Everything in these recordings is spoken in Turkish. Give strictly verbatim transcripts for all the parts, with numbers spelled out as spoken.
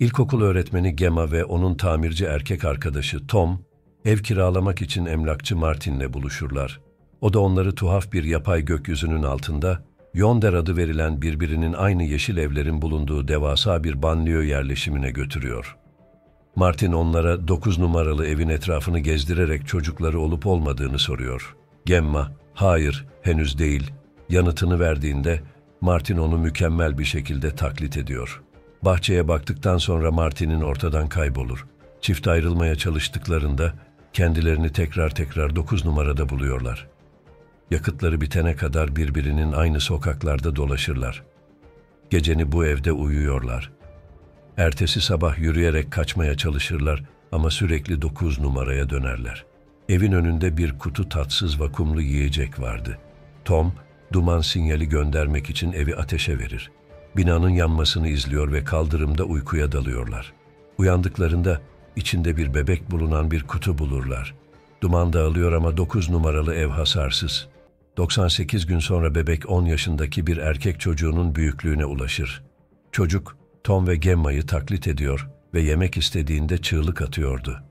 İlkokul öğretmeni Gemma ve onun tamirci erkek arkadaşı Tom, ev kiralamak için emlakçı Martin'le buluşurlar. O da onları tuhaf bir yapay gökyüzünün altında, Yonder adı verilen birbirinin aynı yeşil evlerin bulunduğu devasa bir banliyö yerleşimine götürüyor. Martin onlara dokuz numaralı evin etrafını gezdirerek çocukları olup olmadığını soruyor. Gemma, hayır, henüz değil, yanıtını verdiğinde Martin onu mükemmel bir şekilde taklit ediyor. Bahçeye baktıktan sonra Martin'in ortadan kaybolur. Çift ayrılmaya çalıştıklarında kendilerini tekrar tekrar dokuz numarada buluyorlar. Yakıtları bitene kadar birbirinin aynı sokaklarda dolaşırlar. Geceni bu evde uyuyorlar. Ertesi sabah yürüyerek kaçmaya çalışırlar ama sürekli dokuz numaraya dönerler. Evin önünde bir kutu tatsız vakumlu yiyecek vardı. Tom, duman sinyali göndermek için evi ateşe verir. Binanın yanmasını izliyor ve kaldırımda uykuya dalıyorlar. Uyandıklarında içinde bir bebek bulunan bir kutu bulurlar. Duman dağılıyor ama dokuz numaralı ev hasarsız. doksan sekiz gün sonra bebek on yaşındaki bir erkek çocuğunun büyüklüğüne ulaşır. Çocuk, Tom ve Gemma'yı taklit ediyor ve yemek istediğinde çığlık atıyordu.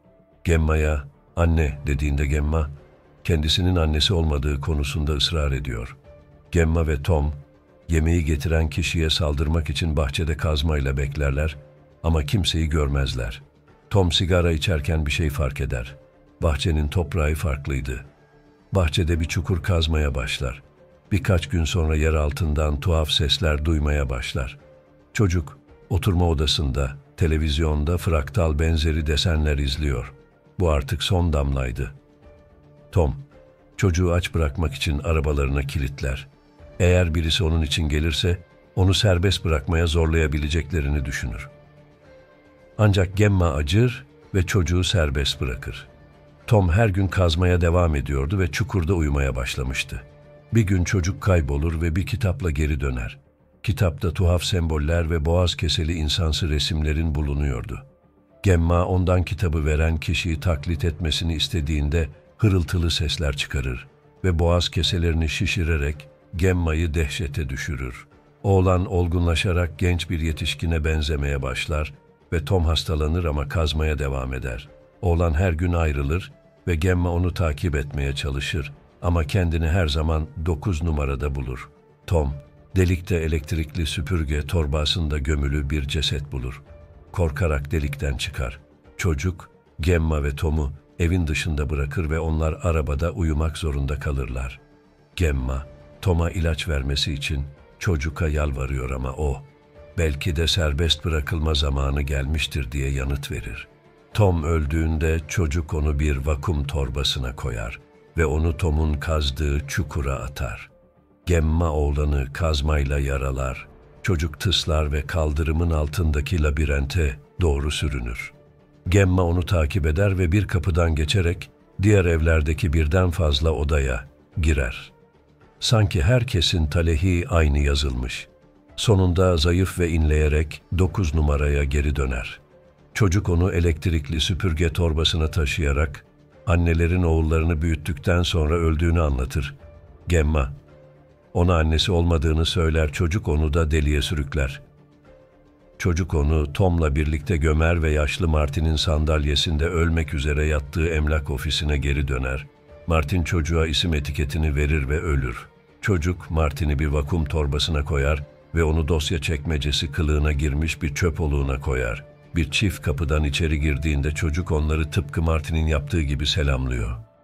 Gemma'ya anne dediğinde Gemma, kendisinin annesi olmadığı konusunda ısrar ediyor. Gemma ve Tom, yemeği getiren kişiye saldırmak için bahçede kazmayla beklerler ama kimseyi görmezler. Tom sigara içerken bir şey fark eder. Bahçenin toprağı farklıydı. Bahçede bir çukur kazmaya başlar. Birkaç gün sonra yer altından tuhaf sesler duymaya başlar. Çocuk, oturma odasında, televizyonda fraktal benzeri desenler izliyor. Bu artık son damlaydı. Tom, çocuğu aç bırakmak için arabalarına kilitler. Eğer birisi onun için gelirse, onu serbest bırakmaya zorlayabileceklerini düşünür. Ancak Gemma acır ve çocuğu serbest bırakır. Tom her gün kazmaya devam ediyordu ve çukurda uyumaya başlamıştı. Bir gün çocuk kaybolur ve bir kitapla geri döner. Kitapta tuhaf semboller ve boğaz keseli insansı resimlerin bulunuyordu. Gemma ondan kitabı veren kişiyi taklit etmesini istediğinde hırıltılı sesler çıkarır ve boğaz keselerini şişirerek Gemma'yı dehşete düşürür. Oğlan olgunlaşarak genç bir yetişkine benzemeye başlar ve Tom hastalanır ama kazmaya devam eder. Oğlan her gün ayrılır ve Gemma onu takip etmeye çalışır ama kendini her zaman dokuz numarada bulur. Tom, delikte elektrikli süpürge torbasında gömülü bir ceset bulur. Korkarak delikten çıkar. Çocuk, Gemma ve Tom'u evin dışında bırakır ve onlar arabada uyumak zorunda kalırlar. Gemma, Tom'a ilaç vermesi için çocuğa yalvarıyor ama o, belki de serbest bırakılma zamanı gelmiştir diye yanıt verir. Tom öldüğünde çocuk onu bir vakum torbasına koyar ve onu Tom'un kazdığı çukura atar. Gemma oğlanı kazmayla yaralar, çocuk tıslar ve kaldırımın altındaki labirente doğru sürünür. Gemma onu takip eder ve bir kapıdan geçerek diğer evlerdeki birden fazla odaya girer. Sanki herkesin talehi aynı yazılmış. Sonunda zayıf ve inleyerek dokuz numaraya geri döner. Çocuk onu elektrikli süpürge torbasına taşıyarak annelerin oğullarını büyüttükten sonra öldüğünü anlatır. Gemma, ona annesi olmadığını söyler, çocuk onu da deliye sürükler. Çocuk onu Tom'la birlikte gömer ve yaşlı Martin'in sandalyesinde ölmek üzere yattığı emlak ofisine geri döner. Martin çocuğa isim etiketini verir ve ölür. Çocuk Martin'i bir vakum torbasına koyar ve onu dosya çekmecesi kılığına girmiş bir çöp oluğuna koyar. Bir çift kapıdan içeri girdiğinde çocuk onları tıpkı Martin'in yaptığı gibi selamlıyor.